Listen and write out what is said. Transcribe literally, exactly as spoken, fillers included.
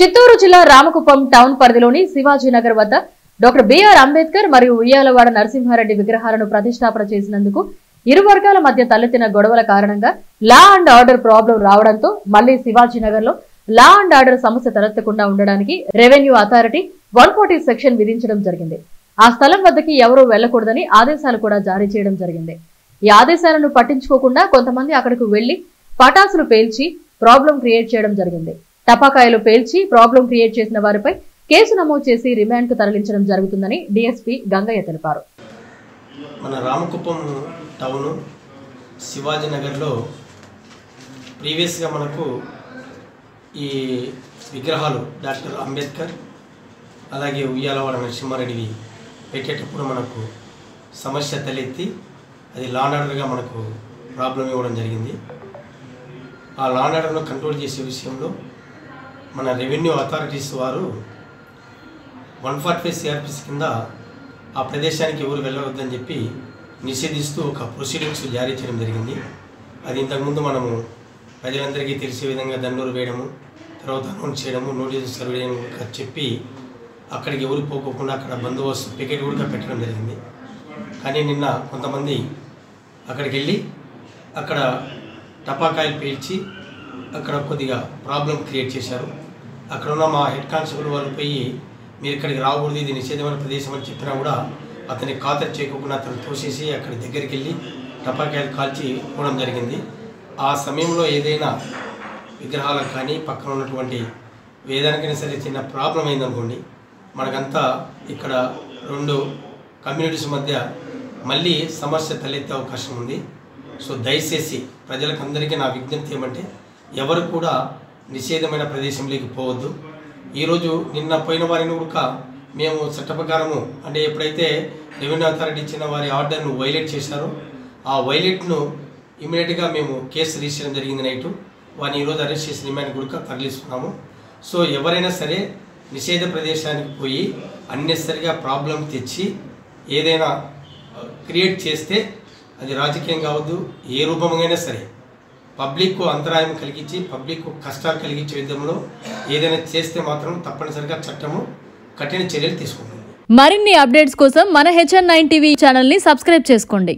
చిత్తూరు జిల్లా రామకుప్పం టౌన్ పరిధిలోని శివాజీ నగర్ వద్ద డాక్టర్ బిఆర్ అంబేద్కర్ మరియు ఉయ్యాలవాడ నరసింహారెడ్డి విగ్రహాలను ప్రతిష్టాపన చేసినందుకు ఇరు వర్గాల మధ్య తలెత్తిన గొడవల కారణంగా లా అండ్ ఆర్డర్ ప్రాబ్లం రావడంతో మళ్లీ శివాజీ నగర్ లో లా అండ్ ఆర్డర్ సమస్య తలెత్తకుండా ఉండడానికి revenue authority one forty section విధించడం జరిగింది। ఆ స్థలం వద్దకి ఎవరూ వెళ్ళకూడదని ఆదేశాలు కూడా జారీ చేయడం జరిగింది। ఈ ఆదేశాలను పట్టించుకోకుండా కొంతమంది అక్కడికి వెళ్లి పటాసులు పేల్చి ప్రాబ్లం క్రియేట్ చేయడం జరిగింది। తపాకాయలు పేల్చి ప్రాబ్లం క్రియేట్ చేసిన వారిపై కేసు నమోదు చేసి రిమాండ్ కు తరలించడం జరుగుతుందని డిఎస్పీ గంగయ్య తెలిపారు। మన రామకుప్పం టౌన్ శివాజీ నగర్ లో ప్రీవియస్ గా మనకు ఈ విగ్రహాలు డాక్టర్ అంబేద్కర్ అలాగే ఉయ్యాలవాడ నరసింహారెడ్డివి పెట్టేటప్పుడు మనకు సమస్య తలెత్తి అది లాన్ ఆర్డర్గా మనకు ప్రాబ్లం ఇవ్వడం జరిగింది। ఆ లాన్ ఆర్డర్ను కంట్రోల్ చేసే విషయంలో మన రెవెన్యూ అథారిటీస్ వారు వన్ ఫార్టీ ఫైవ్ సిఆర్పిసి కింద ఆ ప్రదేశానికి ఎవరు వెళ్ళవద్దని చెప్పి నిషేధిస్తూ ఒక ప్రొసీడింగ్స్ జారీ చేయడం జరిగింది। అది ఇంతకుముందు మనము ప్రజలందరికీ తెలిసే విధంగా దండూరు వేయడము, తర్వాత అనౌన్స్ చేయడము, నోటీసులు సర్వ్ చేయడము చెప్పి అక్కడికి ఎవరు పోకోకుండా అక్కడ బందోబస్తు పికెట్ కూడా పెట్టడం జరిగింది। కానీ నిన్న కొంతమంది అక్కడికి వెళ్ళి అక్కడ టపాకాయలు పేల్చి అక్కడ కొద్దిగా ప్రాబ్లం క్రియేట్ చేశారు। అక్కడ ఉన్న మా హెడ్ కానిస్టేబుల్ వాళ్ళు పోయి మీరు ఇక్కడికి రాకూడదు, ఇది నిషేధమైన ప్రదేశం అని చెప్పినా కూడా అతన్ని ఖాతరు చేయకుండా అతను తోసేసి అక్కడి దగ్గరికి వెళ్ళి టపాకాయలు కాల్చి పోవడం జరిగింది। ఆ సమయంలో ఏదైనా విగ్రహాలకు కానీ పక్కన ఉన్నటువంటి వేదానికైనా సరే చిన్న ప్రాబ్లం అయిందనుకోండి, మనకంతా ఇక్కడ రెండు కమ్యూనిటీస్ మధ్య మళ్ళీ సమస్య తలెత్తే అవకాశం ఉంది। సో దయచేసి ప్రజలకందరికీ నా విజ్ఞప్తి ఏమంటే ఎవరు కూడా నిషేధమైన ప్రదేశంలోకి పోవద్దు। ఈరోజు నిన్న పోయిన వారిని కూడా మేము చట్ట ప్రకారము అంటే ఎప్పుడైతే రెవెన్యూ అథారిటీ ఇచ్చిన వారి ఆర్డర్ను వైలేట్ చేశారో ఆ వైలేట్ను ఇమీడియట్గా మేము కేసు రిజిస్టర్ చేయడం జరిగింది। నైటు వారిని ఈరోజు అరెస్ట్ చేసి రిమాండ్ కూడా తరలిస్తున్నాము। సో ఎవరైనా సరే నిషేధ ప్రదేశానికి పోయి అన్నెసరిగా ప్రాబ్లం తెచ్చి ఏదైనా క్రియేట్ చేస్తే అది రాజకీయం కావద్దు, ఏ రూపంగానే సరే పబ్లిక్కు అంతరాయం కలిగించి పబ్లిక్కు కష్టాలు కలిగించే విధంలో ఏదైనా చేస్తే మాత్రం తప్పనిసరిగా చట్టము కఠిన చర్యలు తీసుకుంటుంది। మరిన్ని అప్డేట్స్ కోసం మన హెచ్ఎన్ నైన్ టీవీ ఛానల్ని సబ్స్క్రైబ్ చేసుకోండి।